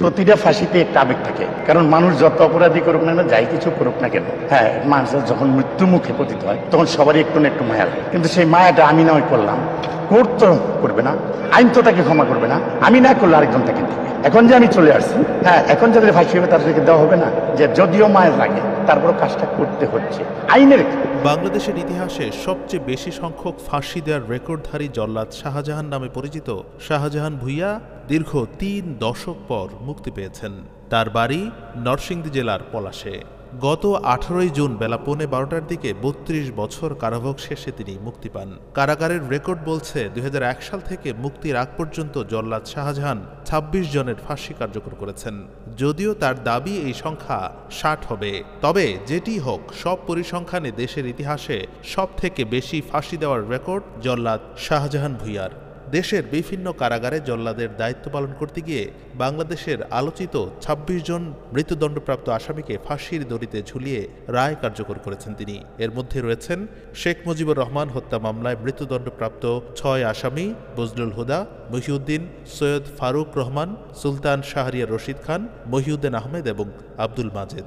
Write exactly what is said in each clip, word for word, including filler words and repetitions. প্রতিটা ফাঁসিতে একটা আবেগ থাকে, কারণ মানুষ যত অপরাধী করুক না যাই কিছু করুক না কেন, হ্যাঁ মানুষ যখন মৃত্যু মুখে পতিত হয় তখন সবারই একটু না একটু মায়া লাগে। কিন্তু সেই মায়াটা আমি নয় করলাম, কোর্ট তো করবে না, আইন তো তাকে ক্ষমা করবে না, আমি না করলে আরেকজন তাকে দেবে। এখন যে আমি চলে আসছি, হ্যাঁ এখন যাদের ফাঁসি হবে তাদেরকে দেওয়া হবে না, যে যদিও মায়া লাগে তারপর কাজটা করতে হচ্ছে আইনের। বাংলাদেশের ইতিহাসে সবচেয়ে বেশি সংখ্যক ফাঁসি দেওয়ার রেকর্ডধারী জল্লাদ শাহজাহান নামে পরিচিত শাহজাহান ভূঁইয়া দীর্ঘ তিন দশক পর মুক্তি পেয়েছেন। তার বাড়ি নরসিংদী জেলার পলাশে। গত আঠারোই জুন বেলা পৌনে বারোটার দিকে বত্রিশ বছর কারাভোগ শেষে তিনি মুক্তি পান। কারাগারের রেকর্ড বলছে দুই হাজার এক সাল থেকে মুক্তির আগ পর্যন্ত জল্লাদ শাহজাহান ছাব্বিশ জনের ফাঁসি কার্যকর করেছেন। যদিও তার দাবি এই সংখ্যা ষাট হবে, তবে যেটি হোক সব পরিসংখ্যানে দেশের ইতিহাসে সব থেকে বেশি ফাঁসি দেওয়ার রেকর্ড জল্লাদ শাহজাহান ভূঁইয়ার। দেশের বিভিন্ন কারাগারে জল্লাদের দায়িত্ব পালন করতে গিয়ে বাংলাদেশের আলোচিত ছাব্বিশ জন মৃত্যুদণ্ডপ্রাপ্ত আসামিকে ফাঁসির দড়িতে ঝুলিয়ে রায় কার্যকর করেছেন তিনি। এর মধ্যে রয়েছেন শেখ মুজিবুর রহমান হত্যা মামলায় মৃত্যুদণ্ডপ্রাপ্ত ছয় আসামি বজলুল হুদা, মহিউদ্দিন, সৈয়দ ফারুক রহমান, সুলতান শাহরিয়া রশিদ খান, মহিউদ্দিন আহমেদ এবং আব্দুল মাজেদ।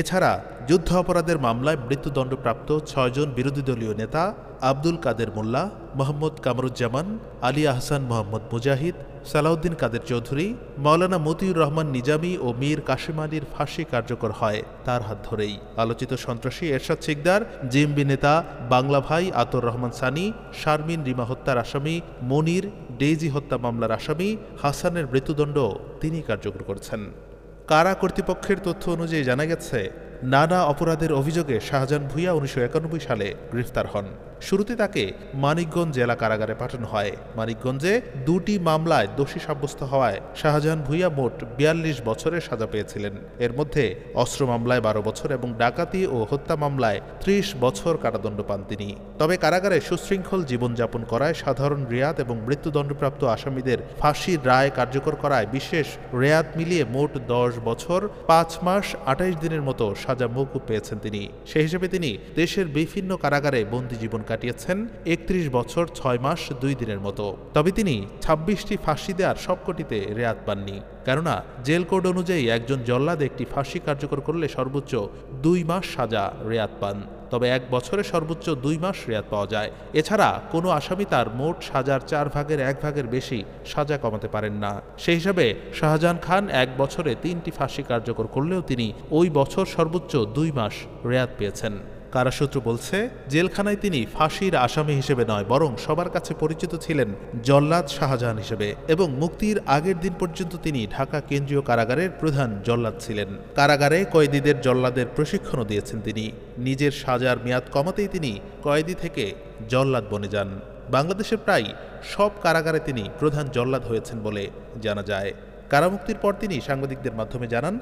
এছাড়া যুদ্ধ অপরাধের মামলায় মৃত্যুদণ্ডপ্রাপ্ত ছয়জন বিরোধী দলীয় নেতা আব্দুল কাদের মোল্লা, মোহাম্মদ কামরুজ্জামান, আলী আহসান মোহাম্মদ মুজাহিদ, সালাউদ্দিন কাদের চৌধুরী, মাওলানা মতিউর রহমান নিজামি ও মীর কাসিম আলীর ফাঁসি কার্যকর হয় তার হাত ধরেই। আলোচিত সন্ত্রাসী এরশাদ শিকদার, জিম্বি নেতা বাংলা ভাই আতর রহমান সানি, শারমিন রিমা হত্যার আসামি, মনির ডেজি হত্যা মামলার আসামি হাসানের মৃত্যুদণ্ড তিনি কার্যকর করছেন। কারা কর্তৃপক্ষের তথ্য অনুযায়ী জানা গেছে, নানা অপরাধের অভিযোগে শাহজাহান ভূঁইয়া উনিশশো একানব্বই সালে গ্রেফতার হন। শুরুতে তাকে মানিকগঞ্জ জেলা কারাগারে পাঠানো হয়। মানিকগঞ্জে দুটি মামলায় দোষী সাব্যস্ত হওয়ায় শাহজাহান ভূঁইয়া মোট বিয়াল্লিশ বছরের সাজা পেয়েছিলেন। এর মধ্যে অস্ত্র মামলায় বারো বছর এবং ডাকাতি ও হত্যা মামলায় ত্রিশ বছর কারাদণ্ড পান তিনি। তবে কারাগারে সুশৃঙ্খল জীবনযাপন করায়, সাধারণ রেয়াত এবং মৃত্যুদণ্ডপ্রাপ্ত আসামিদের ফাঁসির রায় কার্যকর করায় বিশেষ রেয়াত মিলিয়ে মোট দশ বছর পাঁচ মাস আঠাইশ দিনের মতো সাজা মওকুফ পেয়েছেন তিনি। সেই হিসেবে তিনি দেশের বিভিন্ন কারাগারে বন্দী জীবন কাটিয়েছেন একত্রিশ বছর ছয় মাস দুই দিনের মতো। তবে তিনি ছাব্বিশটি ফাঁসি দেওয়ার সবকটিতে রেয়াত পাননি, কেননা জেল কোড অনুযায়ী একজন জল্লাদ একটি ফাঁসি কার্যকর করলে সর্বোচ্চ দুই মাস সাজা রেয়াত পান, তবে এক বছরে সর্বোচ্চ দুই মাস রেয়াত পাওয়া যায়। এছাড়া কোনো আসামি তার মোট সাজার চার ভাগের এক ভাগের বেশি সাজা কমাতে পারেন না। সেই হিসাবে শাহজাহান খান এক বছরে তিনটি ফাঁসি কার্যকর করলেও তিনি ওই বছর সর্বোচ্চ দুই মাস রেয়াত পেয়েছেন। কারাসূত্র বলছে, জেলখানায় তিনি ফাঁসির আসামি হিসেবে নয়, বরং সবার কাছে পরিচিত ছিলেন জল্লাদ শাহজাহান হিসেবে, এবং মুক্তির আগের দিন পর্যন্ত তিনি ঢাকা কেন্দ্রীয় কারাগারের প্রধান জল্লাদ ছিলেন। কারাগারে কয়েদিদের জল্লাদের প্রশিক্ষণও দিয়েছেন তিনি। নিজের সাজার মেয়াদ কমাতেই তিনি কয়েদি থেকে জল্লাদ বনে যান। বাংলাদেশের প্রায় সব কারাগারে তিনি প্রধান জল্লাদ হয়েছেন বলে জানা যায়। কারামুক্তির পর তিনি সাংবাদিকদের মাধ্যমে জানান,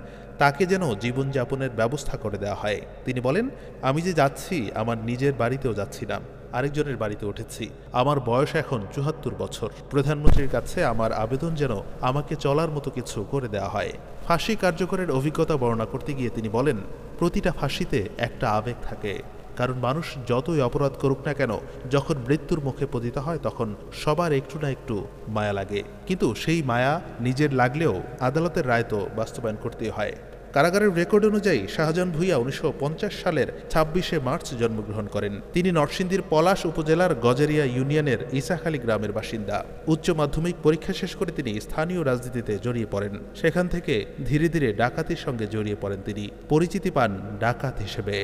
তাকে যেন জীবনযাপনের ব্যবস্থা করে দেওয়া হয়। তিনি বলেন, আমি যে যাচ্ছি আমার নিজের বাড়িতেও যাচ্ছি না, আরেকজনের বাড়িতে উঠেছি। আমার বয়স এখন চুয়াত্তর বছর। প্রধানমন্ত্রীর কাছে আমার আবেদন যেন আমাকে চলার মতো কিছু করে দেওয়া হয়। ফাঁসি কার্যকরের অভিজ্ঞতা বর্ণনা করতে গিয়ে তিনি বলেন, প্রতিটা ফাঁসিতে একটা আবেগ থাকে, কারণ মানুষ যতই অপরাধ করুক না কেন যখন মৃত্যুর মুখে পতিত হয় তখন সবার একটু না একটু মায়া লাগে, কিন্তু সেই মায়া নিজের লাগলেও আদালতের রায় তো বাস্তবায়ন করতেই হয়। কারাগারের রেকর্ড অনুযায়ী শাহজাহান ভূঁইয়া উনিশশো পঞ্চাশ সালের ছাব্বিশে মার্চ জন্মগ্রহণ করেন। তিনি নরসিংদীর পলাশ উপজেলার গজারিয়া ইউনিয়নের ইসাখালি গ্রামের বাসিন্দা। উচ্চ মাধ্যমিক পরীক্ষা শেষ করে তিনি স্থানীয় রাজনীতিতে জড়িয়ে পড়েন। সেখান থেকে ধীরে ধীরে ডাকাতির সঙ্গে জড়িয়ে পড়েন। তিনি পরিচিতি পান ডাকাত হিসেবে।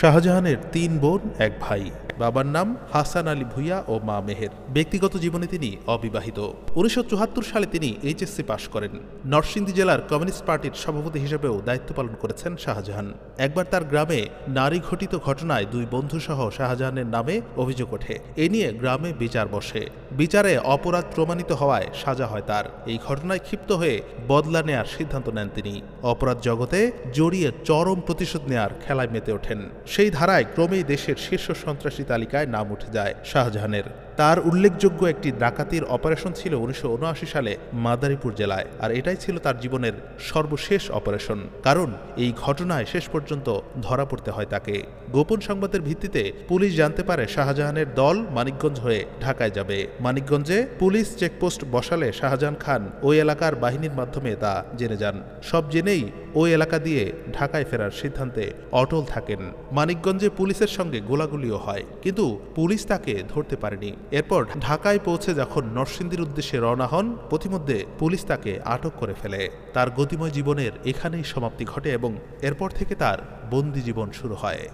শাহজাহানের তিন বোন এক ভাই। বাবার নাম হাসান আলী ভূঁইয়া ও মা মেহের। ব্যক্তিগত জীবনে তিনি অবিবাহিত। উনিশশো চুয়াত্তর সালে তিনি এইচএসসি পাশ করেন। নরসিংদী জেলার কমিউনিস্ট পার্টির সভাপতি হিসেবেও দায়িত্ব পালন করেছেন শাহজাহান। একবার তার গ্রামে নারী ঘটিত ঘটনায় দুই বন্ধুসহ শাহজাহানের নামে অভিযোগ ওঠে। এ নিয়ে গ্রামে বিচার বসে। বিচারে অপরাধ প্রমাণিত হওয়ায় সাজা হয় তার। এই ঘটনায় ক্ষিপ্ত হয়ে বদলা নেয়ার সিদ্ধান্ত নেন তিনি। অপরাধ জগতে জড়িয়ে চরম প্রতিশোধ নেয়ার খেলায় মেতে ওঠেন। সেই ধারায় ক্রমেই দেশের শীর্ষ সন্ত্রাসী তালিকায় নাম উঠে যায় শাহজাহানের। তার উল্লেখযোগ্য একটি ডাকাতির অপারেশন ছিল উনিশশো উনআশি সালে মাদারীপুর জেলায়, আর এটাই ছিল তার জীবনের সর্বশেষ অপারেশন। কারণ এই ঘটনায় শেষ পর্যন্ত ধরা পড়তে হয় তাকে। গোপন সংবাদের ভিত্তিতে পুলিশ জানতে পারে শাহজাহানের দল মানিকগঞ্জ হয়ে ঢাকায় যাবে। মানিকগঞ্জে পুলিশ চেকপোস্ট বসালে শাহজাহান খান ওই এলাকার বাহিনীর মাধ্যমে তা জেনে যান। সব জেনেই ওই এলাকা দিয়ে ঢাকায় ফেরার সিদ্ধান্তে অটল থাকেন। মানিকগঞ্জে পুলিশের সঙ্গে গোলাগুলিও হয়, কিন্তু পুলিশ তাকে ধরতে পারেনি। এরপর ঢাকায় পৌঁছে যখন নরসিংদীর উদ্দেশ্যে রওনা হন, পথিমধ্যে পুলিশ তাকে আটক করে ফেলে। তার গতিময় জীবনের এখানেই সমাপ্তি ঘটে এবং এরপর থেকে তার বন্দি জীবন শুরু হয়।